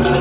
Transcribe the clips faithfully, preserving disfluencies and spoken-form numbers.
Come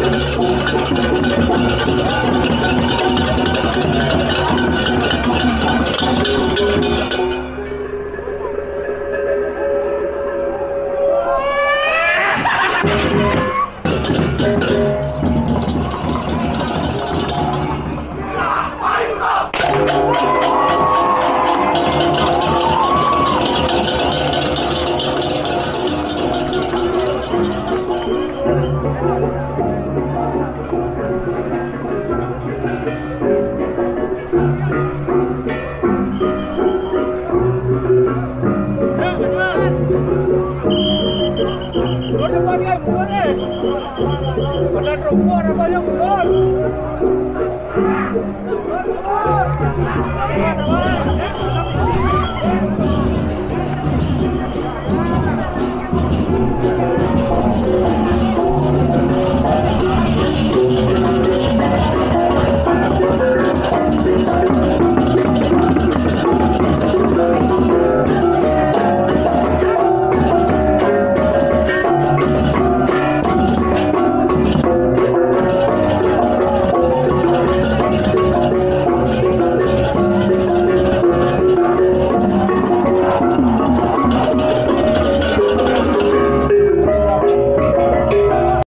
on, come on, come on.